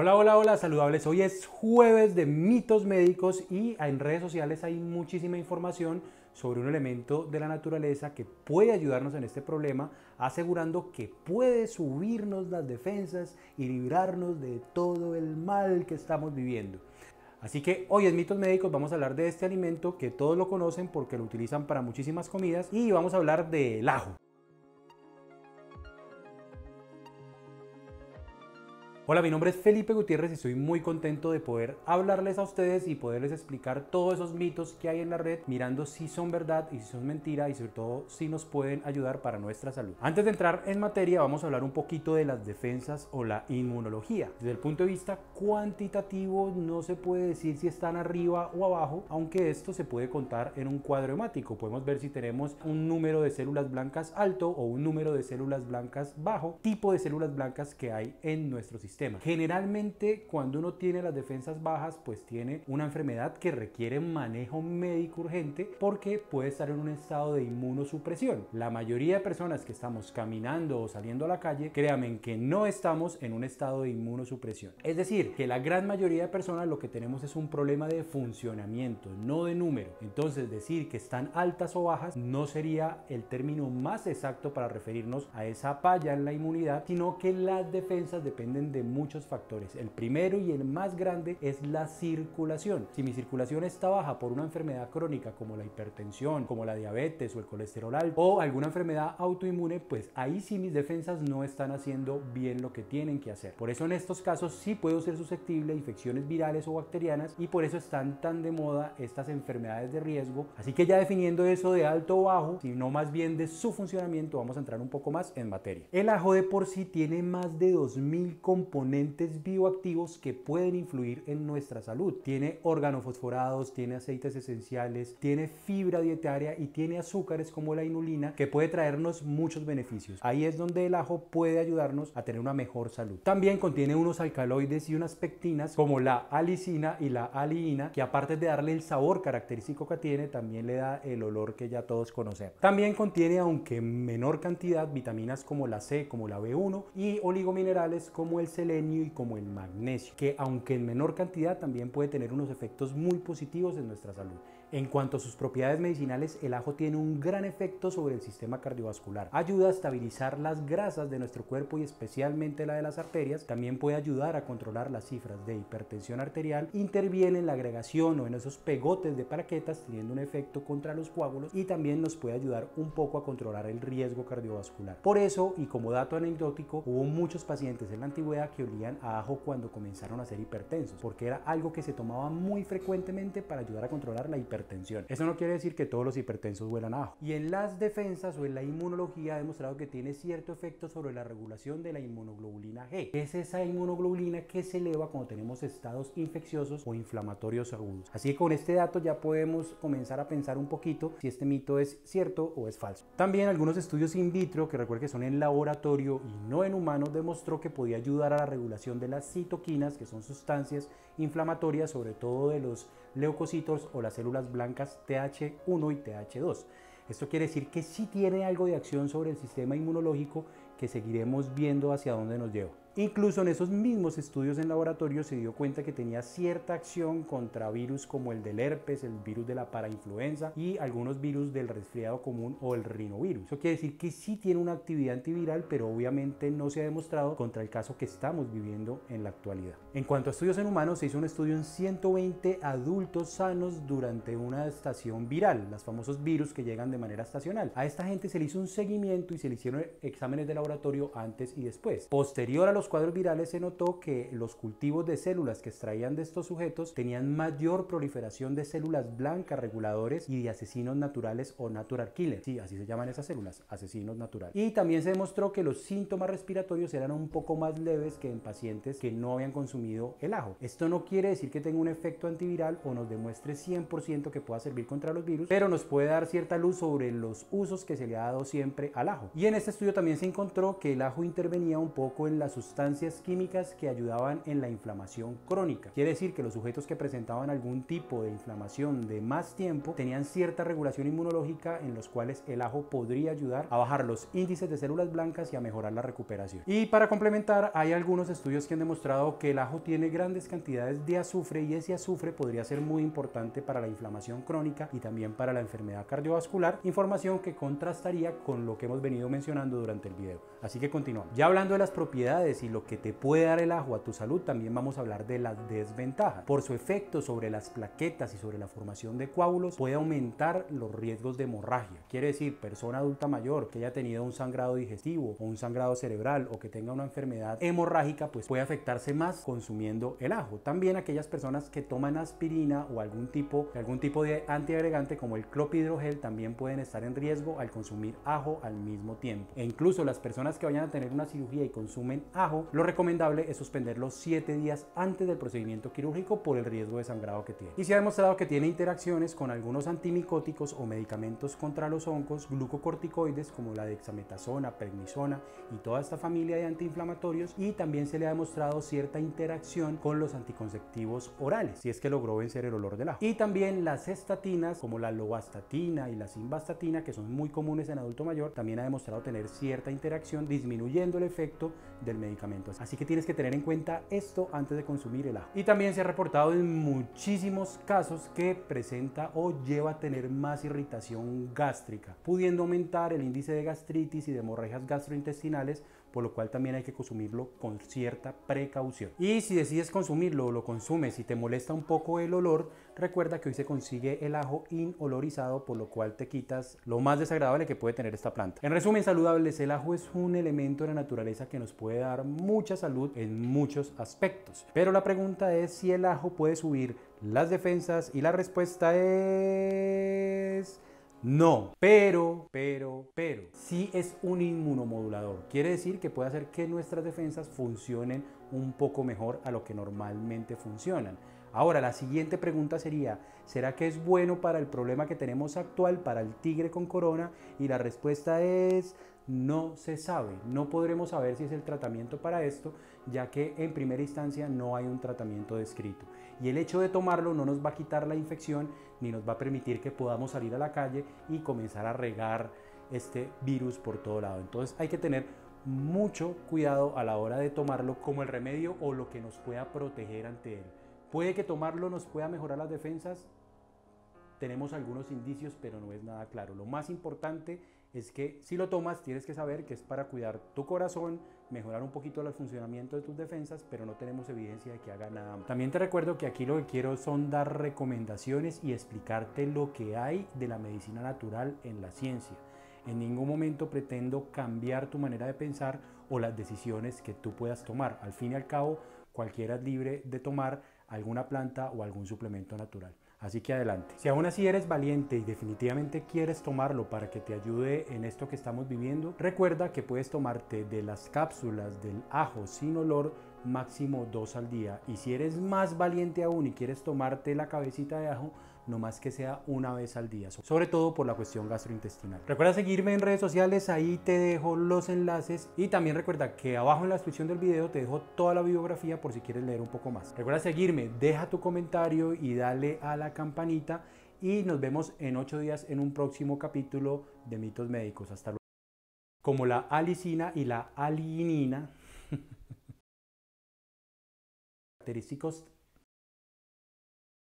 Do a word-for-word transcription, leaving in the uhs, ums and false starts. Hola, hola, hola, saludables. Hoy es jueves de mitos médicos y en redes sociales hay muchísima información sobre un elemento de la naturaleza que puede ayudarnos en este problema, asegurando que puede subirnos las defensas y librarnos de todo el mal que estamos viviendo. Así que hoy en Mitos Médicos vamos a hablar de este alimento que todos lo conocen porque lo utilizan para muchísimas comidas y vamos a hablar del ajo. Hola, mi nombre es Felipe Gutiérrez y estoy muy contento de poder hablarles a ustedes y poderles explicar todos esos mitos que hay en la red, mirando si son verdad y si son mentira y sobre todo si nos pueden ayudar para nuestra salud. Antes de entrar en materia vamos a hablar un poquito de las defensas o la inmunología. Desde el punto de vista cuantitativo no se puede decir si están arriba o abajo, aunque esto se puede contar en un cuadro hemático. Podemos ver si tenemos un número de células blancas alto o un número de células blancas bajo, tipo de células blancas que hay en nuestro sistema. Generalmente cuando uno tiene las defensas bajas pues tiene una enfermedad que requiere manejo médico urgente porque puede estar en un estado de inmunosupresión. La mayoría de personas que estamos caminando o saliendo a la calle, créanme que no estamos en un estado de inmunosupresión. Es decir, que la gran mayoría de personas lo que tenemos es un problema de funcionamiento, no de número. Entonces decir que están altas o bajas no sería el término más exacto para referirnos a esa falla en la inmunidad, sino que las defensas dependen de muchos factores. El primero y el más grande es la circulación. Si mi circulación está baja por una enfermedad crónica como la hipertensión, como la diabetes o el colesterol alto o alguna enfermedad autoinmune, pues ahí sí mis defensas no están haciendo bien lo que tienen que hacer. Por eso en estos casos sí puedo ser susceptible a infecciones virales o bacterianas y por eso están tan de moda estas enfermedades de riesgo. Así que ya definiendo eso de alto o bajo, sino más bien de su funcionamiento, vamos a entrar un poco más en materia. El ajo de por sí tiene más de dos mil componentes componentes bioactivos que pueden influir en nuestra salud. Tiene organofosforados, tiene aceites esenciales, tiene fibra dietaria y tiene azúcares como la inulina que puede traernos muchos beneficios. Ahí es donde el ajo puede ayudarnos a tener una mejor salud. También contiene unos alcaloides y unas pectinas como la alicina y la aliina que, aparte de darle el sabor característico que tiene, también le da el olor que ya todos conocemos. También contiene, aunque menor cantidad, vitaminas como la C, como la B uno y oligominerales como el selenio y como el magnesio, que aunque en menor cantidad también puede tener unos efectos muy positivos en nuestra salud. En cuanto a sus propiedades medicinales, el ajo tiene un gran efecto sobre el sistema cardiovascular. Ayuda a estabilizar las grasas de nuestro cuerpo y especialmente la de las arterias. También puede ayudar a controlar las cifras de hipertensión arterial. Interviene en la agregación o en esos pegotes de plaquetas, teniendo un efecto contra los coágulos, y también nos puede ayudar un poco a controlar el riesgo cardiovascular. Por eso, y como dato anecdótico, hubo muchos pacientes en la antigüedad que olían a ajo cuando comenzaron a ser hipertensos, porque era algo que se tomaba muy frecuentemente para ayudar a controlar la hipertensión. Eso no quiere decir que todos los hipertensos huelan a ajo. Y en las defensas o en la inmunología ha demostrado que tiene cierto efecto sobre la regulación de la inmunoglobulina G, que es esa inmunoglobulina que se eleva cuando tenemos estados infecciosos o inflamatorios agudos. Así que con este dato ya podemos comenzar a pensar un poquito si este mito es cierto o es falso. También algunos estudios in vitro, que recuerden que son en laboratorio y no en humanos, demostró que podía ayudar a la regulación de las citoquinas, que son sustancias inflamatorias, sobre todo de los leucocitos o las células blancas T H uno y T H dos. Esto quiere decir que sí tiene algo de acción sobre el sistema inmunológico, que seguiremos viendo hacia dónde nos lleva. Incluso en esos mismos estudios en laboratorio se dio cuenta que tenía cierta acción contra virus como el del herpes, el virus de la parainfluenza y algunos virus del resfriado común o el rinovirus. Eso quiere decir que sí tiene una actividad antiviral, pero obviamente no se ha demostrado contra el caso que estamos viviendo en la actualidad. En cuanto a estudios en humanos, se hizo un estudio en ciento veinte adultos sanos durante una estación viral, los famosos virus que llegan de manera estacional. A esta gente se le hizo un seguimiento y se le hicieron exámenes de laboratorio antes y después. Posterior a los cuadros virales se notó que los cultivos de células que extraían de estos sujetos tenían mayor proliferación de células blancas reguladores y de asesinos naturales o natural killers. Sí, así se llaman esas células, asesinos naturales. Y también se demostró que los síntomas respiratorios eran un poco más leves que en pacientes que no habían consumido el ajo. Esto no quiere decir que tenga un efecto antiviral o nos demuestre cien por ciento que pueda servir contra los virus, pero nos puede dar cierta luz sobre los usos que se le ha dado siempre al ajo. Y en este estudio también se encontró que el ajo intervenía un poco en la sustancia sustancias químicas que ayudaban en la inflamación crónica. Quiere decir que los sujetos que presentaban algún tipo de inflamación de más tiempo tenían cierta regulación inmunológica en los cuales el ajo podría ayudar a bajar los índices de células blancas y a mejorar la recuperación. Y para complementar, hay algunos estudios que han demostrado que el ajo tiene grandes cantidades de azufre y ese azufre podría ser muy importante para la inflamación crónica y también para la enfermedad cardiovascular, información que contrastaría con lo que hemos venido mencionando durante el video. Así que continuamos. Ya hablando de las propiedades y lo que te puede dar el ajo a tu salud, también vamos a hablar de las desventajas. Por su efecto sobre las plaquetas y sobre la formación de coágulos, puede aumentar los riesgos de hemorragia. Quiere decir, persona adulta mayor que haya tenido un sangrado digestivo o un sangrado cerebral o que tenga una enfermedad hemorrágica, pues puede afectarse más consumiendo el ajo. También aquellas personas que toman aspirina o algún tipo, algún tipo de antiagregante como el clopidrogel también pueden estar en riesgo al consumir ajo al mismo tiempo. E incluso las personas que vayan a tener una cirugía y consumen ajo, lo recomendable es suspenderlo siete días antes del procedimiento quirúrgico por el riesgo de sangrado que tiene. Y se ha demostrado que tiene interacciones con algunos antimicóticos o medicamentos contra los hongos, glucocorticoides como la dexametasona, prednisona y toda esta familia de antiinflamatorios, y también se le ha demostrado cierta interacción con los anticonceptivos orales, si es que logró vencer el olor del ajo. Y también las estatinas como la lovastatina y la simvastatina, que son muy comunes en adulto mayor, también ha demostrado tener cierta interacción disminuyendo el efecto del medicamento. Así que tienes que tener en cuenta esto antes de consumir el ajo. Y también se ha reportado en muchísimos casos que presenta o lleva a tener más irritación gástrica, pudiendo aumentar el índice de gastritis y de hemorragias gastrointestinales, por lo cual también hay que consumirlo con cierta precaución. Y si decides consumirlo o lo consumes y te molesta un poco el olor, recuerda que hoy se consigue el ajo inolorizado, por lo cual te quitas lo más desagradable que puede tener esta planta. En resumen, saludables, el ajo es un elemento de la naturaleza que nos puede dar mucha salud en muchos aspectos, pero la pregunta es si el ajo puede subir las defensas, y la respuesta es... no, pero, pero, pero, sí es un inmunomodulador. Quiere decir que puede hacer que nuestras defensas funcionen un poco mejor a lo que normalmente funcionan. Ahora, la siguiente pregunta sería, ¿será que es bueno para el problema que tenemos actual, para el tigre con corona? Y la respuesta es... no se sabe, no podremos saber si es el tratamiento para esto, ya que en primera instancia no hay un tratamiento descrito. Y el hecho de tomarlo no nos va a quitar la infección, ni nos va a permitir que podamos salir a la calle y comenzar a regar este virus por todo lado. Entonces hay que tener mucho cuidado a la hora de tomarlo como el remedio o lo que nos pueda proteger ante él. Puede que tomarlo nos pueda mejorar las defensas, tenemos algunos indicios, pero no es nada claro. Lo más importante es que si lo tomas tienes que saber que es para cuidar tu corazón, mejorar un poquito el funcionamiento de tus defensas, pero no tenemos evidencia de que haga nada más. También te recuerdo que aquí lo que quiero son dar recomendaciones y explicarte lo que hay de la medicina natural en la ciencia. En ningún momento pretendo cambiar tu manera de pensar o las decisiones que tú puedas tomar. Al fin y al cabo, cualquiera es libre de tomar alguna planta o algún suplemento natural. Así que adelante. Si aún así eres valiente y definitivamente quieres tomarlo para que te ayude en esto que estamos viviendo, recuerda que puedes tomarte de las cápsulas del ajo sin olor máximo dos al día. Y si eres más valiente aún y quieres tomarte la cabecita de ajo, no más que sea una vez al día, sobre todo por la cuestión gastrointestinal. Recuerda seguirme en redes sociales, ahí te dejo los enlaces, y también recuerda que abajo en la descripción del video te dejo toda la bibliografía por si quieres leer un poco más. Recuerda seguirme, deja tu comentario y dale a la campanita, y nos vemos en ocho días en un próximo capítulo de Mitos Médicos. Hasta luego. Como la alicina y la aliina, característicos